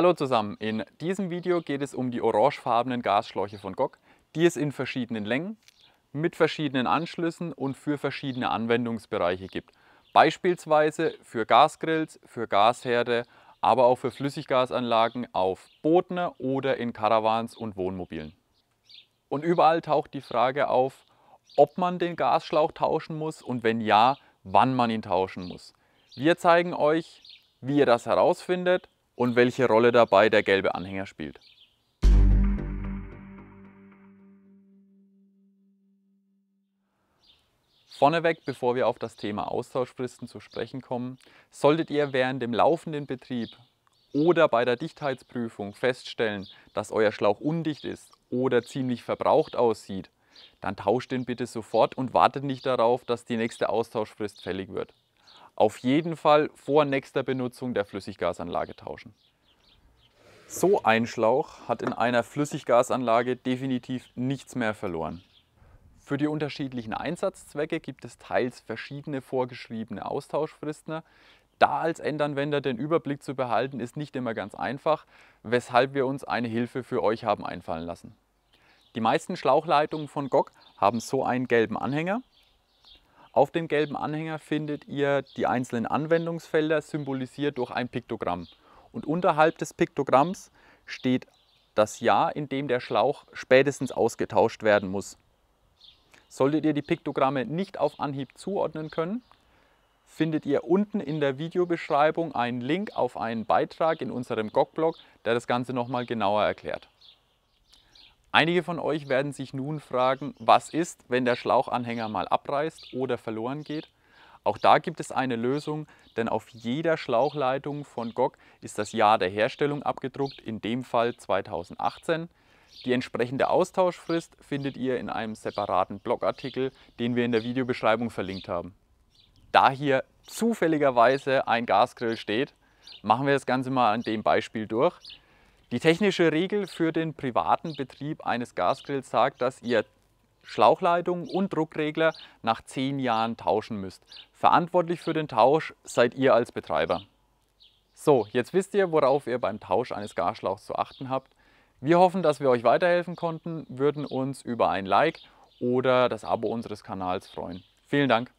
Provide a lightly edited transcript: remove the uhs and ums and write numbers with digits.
Hallo zusammen, in diesem Video geht es um die orangefarbenen Gasschläuche von GOK, die es in verschiedenen Längen, mit verschiedenen Anschlüssen und für verschiedene Anwendungsbereiche gibt. Beispielsweise für Gasgrills, für Gasherde, aber auch für Flüssiggasanlagen auf Booten oder in Caravans und Wohnmobilen. Und überall taucht die Frage auf, ob man den Gasschlauch tauschen muss und wenn ja, wann man ihn tauschen muss. Wir zeigen euch, wie ihr das herausfindet und welche Rolle dabei der gelbe Anhänger spielt. Vorneweg, bevor wir auf das Thema Austauschfristen zu sprechen kommen, solltet ihr während dem laufenden Betrieb oder bei der Dichtheitsprüfung feststellen, dass euer Schlauch undicht ist oder ziemlich verbraucht aussieht, dann tauscht ihn bitte sofort und wartet nicht darauf, dass die nächste Austauschfrist fällig wird. Auf jeden Fall vor nächster Benutzung der Flüssiggasanlage tauschen. So ein Schlauch hat in einer Flüssiggasanlage definitiv nichts mehr verloren. Für die unterschiedlichen Einsatzzwecke gibt es teils verschiedene vorgeschriebene Austauschfristen. Da als Endanwender den Überblick zu behalten, ist nicht immer ganz einfach, weshalb wir uns eine Hilfe für euch haben einfallen lassen. Die meisten Schlauchleitungen von GOK haben so einen gelben Anhänger. Auf dem gelben Anhänger findet ihr die einzelnen Anwendungsfelder, symbolisiert durch ein Piktogramm. Und unterhalb des Piktogramms steht das Jahr, in dem der Schlauch spätestens ausgetauscht werden muss. Solltet ihr die Piktogramme nicht auf Anhieb zuordnen können, findet ihr unten in der Videobeschreibung einen Link auf einen Beitrag in unserem GOK-Blog, der das Ganze nochmal genauer erklärt. Einige von euch werden sich nun fragen, was ist, wenn der Schlauchanhänger mal abreißt oder verloren geht? Auch da gibt es eine Lösung, denn auf jeder Schlauchleitung von GOK ist das Jahr der Herstellung abgedruckt, in dem Fall 2018. Die entsprechende Austauschfrist findet ihr in einem separaten Blogartikel, den wir in der Videobeschreibung verlinkt haben. Da hier zufälligerweise ein Gasgrill steht, machen wir das Ganze mal an dem Beispiel durch. Die technische Regel für den privaten Betrieb eines Gasgrills sagt, dass ihr Schlauchleitungen und Druckregler nach 10 Jahren tauschen müsst. Verantwortlich für den Tausch seid ihr als Betreiber. So, jetzt wisst ihr, worauf ihr beim Tausch eines Gasschlauchs zu achten habt. Wir hoffen, dass wir euch weiterhelfen konnten, würden uns über ein Like oder das Abo unseres Kanals freuen. Vielen Dank!